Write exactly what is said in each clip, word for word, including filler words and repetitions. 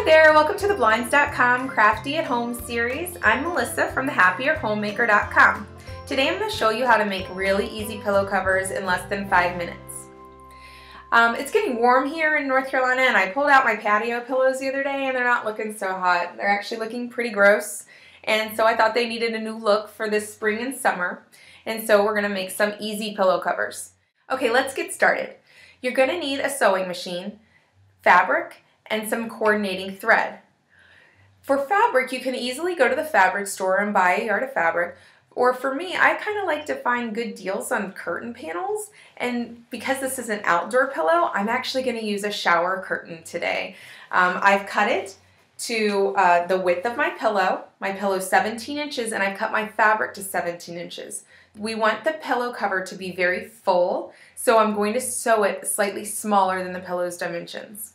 Hi there, welcome to the Blinds dot com Crafty at Home series. I'm Melissa from the happier homemaker dot com. Today I'm going to show you how to make really easy pillow covers in less than five minutes. Um, it's getting warm here in North Carolina, and I pulled out my patio pillows the other day and they're not looking so hot. They're actually looking pretty gross, and so I thought they needed a new look for this spring and summer, and so we're going to make some easy pillow covers. Okay, let's get started. You're going to need a sewing machine, fabric, and some coordinating thread. For fabric, you can easily go to the fabric store and buy a yard of fabric, or for me, I kind of like to find good deals on curtain panels, and because this is an outdoor pillow, I'm actually going to use a shower curtain today. Um, I've cut it to uh, the width of my pillow. My pillow is seventeen inches, and I've cut my fabric to seventeen inches. We want the pillow cover to be very full, so I'm going to sew it slightly smaller than the pillow's dimensions.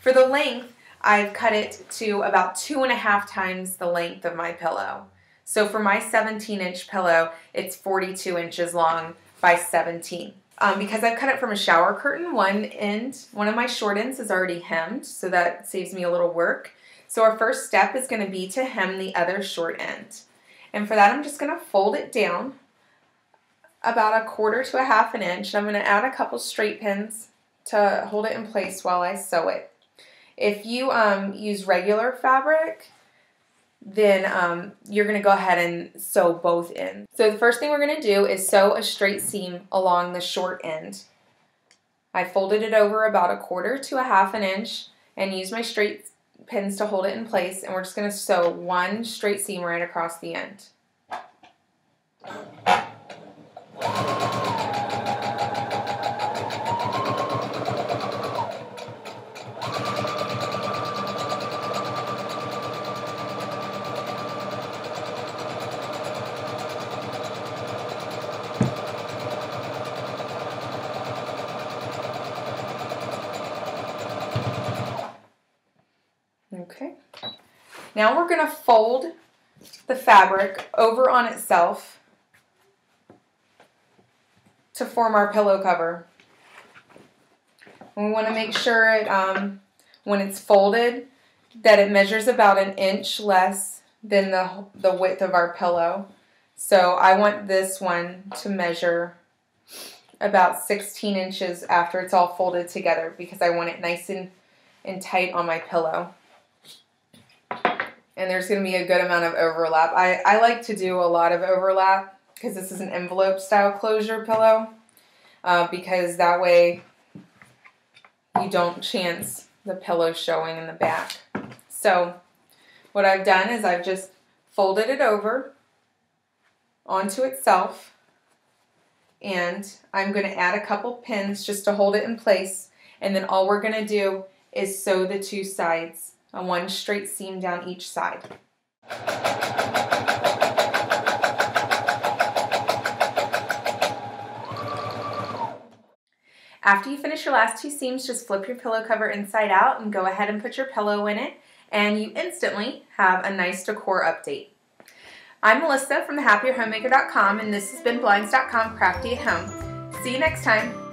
For the length, I've cut it to about two and a half times the length of my pillow. So for my seventeen inch pillow, it's forty-two inches long by seventeen. Um, because I've cut it from a shower curtain, one end, one of my short ends is already hemmed, so that saves me a little work. So our first step is going to be to hem the other short end. And for that, I'm just going to fold it down about a quarter to a half an inch. I'm going to add a couple straight pins to hold it in place while I sew it. If you um, use regular fabric, then um, you're going to go ahead and sew both ends. So the first thing we're going to do is sew a straight seam along the short end. I folded it over about a quarter to a half an inch and used my straight pins to hold it in place, and we're just going to sew one straight seam right across the end. Okay, now we're going to fold the fabric over on itself to form our pillow cover. We want to make sure it, um, when it's folded, that it measures about an inch less than the, the width of our pillow. So I want this one to measure about sixteen inches after it's all folded together, because I want it nice and, and tight on my pillow. And there's going to be a good amount of overlap. I, I like to do a lot of overlap because this is an envelope style closure pillow, uh, because that way you don't chance the pillow showing in the back. So what I've done is I've just folded it over onto itself, and I'm going to add a couple pins just to hold it in place, and then all we're going to do is sew the two sides. One straight seam down each side. After you finish your last two seams, just flip your pillow cover inside out and go ahead and put your pillow in it, and you instantly have a nice decor update. I'm Melissa from the happier homemaker dot com, and this has been Blinds dot com Crafty at Home. See you next time.